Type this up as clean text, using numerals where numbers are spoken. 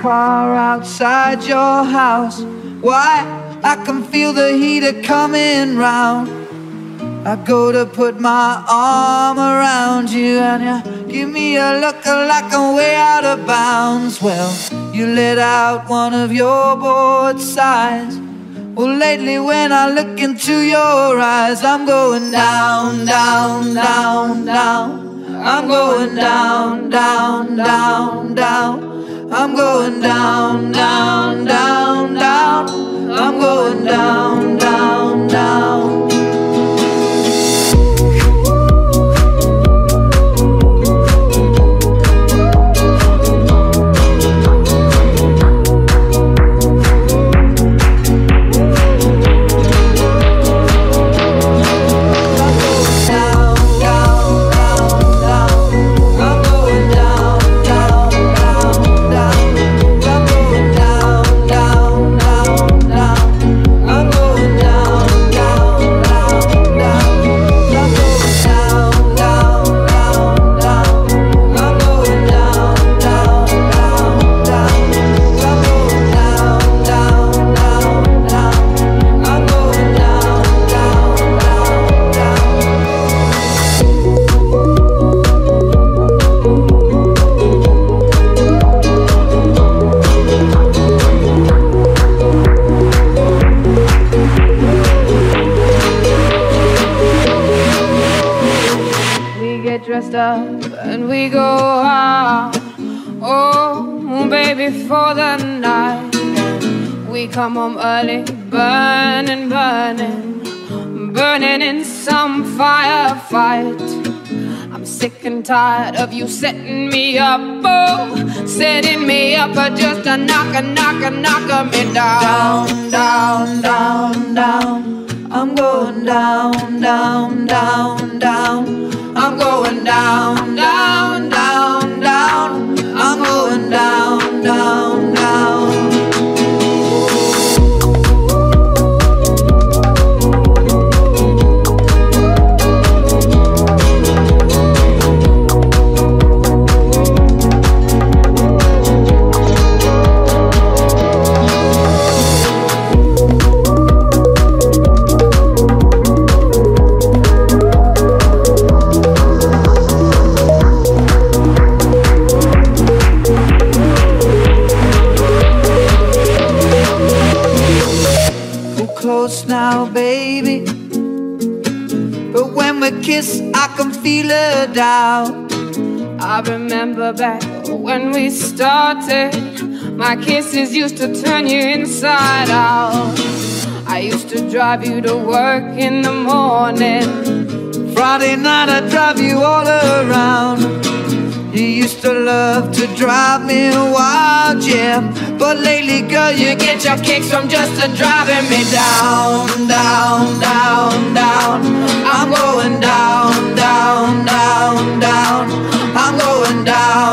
car outside your house. Why? I can feel the heater coming round. I go to put my arm around you, and you give me a look like I'm way out of bounds. Well, you let out one of your bored sighs. Well, lately when I look into your eyes, I'm going down, down, down, down. I'm going down, down, down, down. I'm going down, down, down, down. I'm going down, down, down. Up and we go out, oh baby, for the night. We come home early, burning, burning, burning in some firefight. I'm sick and tired of you setting me up, oh, setting me up, but just a knock, a knock, a knock of me down, down, down, down. I'm going down, down, down, down. I'm going down, down, down, down. I'm going down, down, down. Now, baby, but when we kiss, I can feel her down. I remember back when we started, my kisses used to turn you inside out. I used to drive you to work in the morning. Friday night, I'd drive you all around. You used to love to drive me wild, yeah. But lately, girl, you get your kicks from just driving me down, down, down, down. I'm going down, down, down, down. I'm going down.